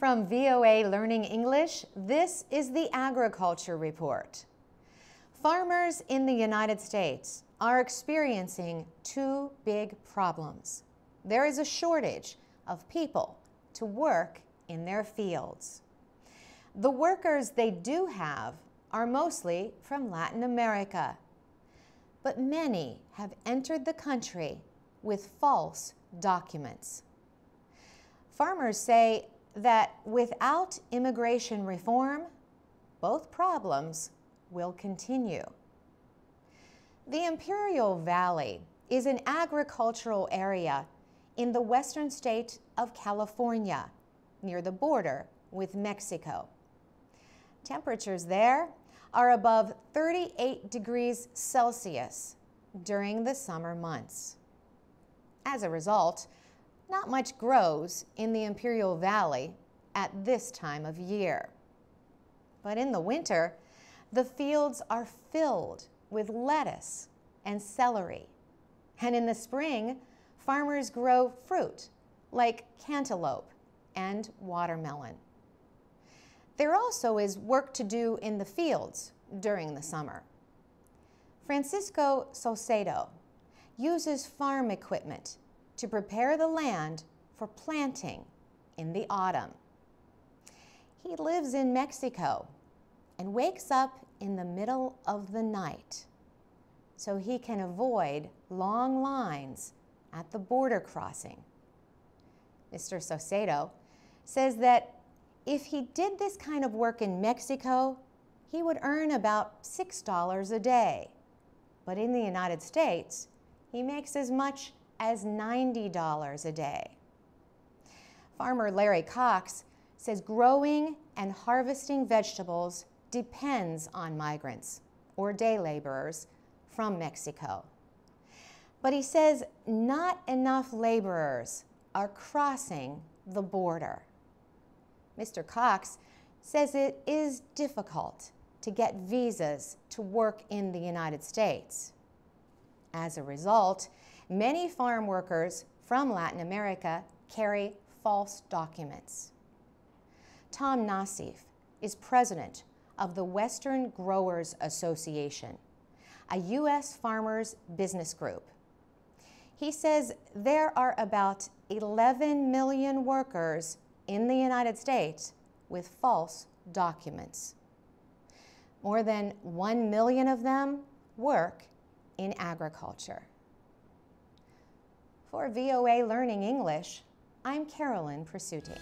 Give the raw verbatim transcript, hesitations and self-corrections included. From V O A Learning English, this is the Agriculture Report. Farmers in the United States are experiencing two big problems. There is a shortage of people to work in their fields. The workers they do have are mostly from Latin America. But many have entered the country with false documents. Farmers say that without immigration reform, both problems will continue. The Imperial Valley is an agricultural area in the western state of California, near the border with Mexico. Temperatures there are above thirty-eight degrees Celsius during the summer months. As a result, not much grows in the Imperial Valley at this time of year. But in the winter, the fields are filled with lettuce and celery. And in the spring, farmers grow fruit like cantaloupe and watermelon. There also is work to do in the fields during the summer. Francisco Salcedo uses farm equipment to prepare the land for planting in the autumn. He lives in Mexico and wakes up in the middle of the night so he can avoid long lines at the border crossing. Mister Salcedo says that if he did this kind of work in Mexico, he would earn about six dollars a day. But in the United States, he makes as much as ninety dollars a day. Farmer Larry Cox says growing and harvesting vegetables depends on migrants or day laborers from Mexico. But he says not enough laborers are crossing the border. Mister Cox says it is difficult to get visas to work in the United States. As a result, many farm workers from Latin America carry false documents. Tom Nassif is president of the Western Growers Association, a U S farmers business group. He says there are about eleven million workers in the United States with false documents. More than one million of them work in agriculture. For V O A Learning English, I'm Carolyn Presutti.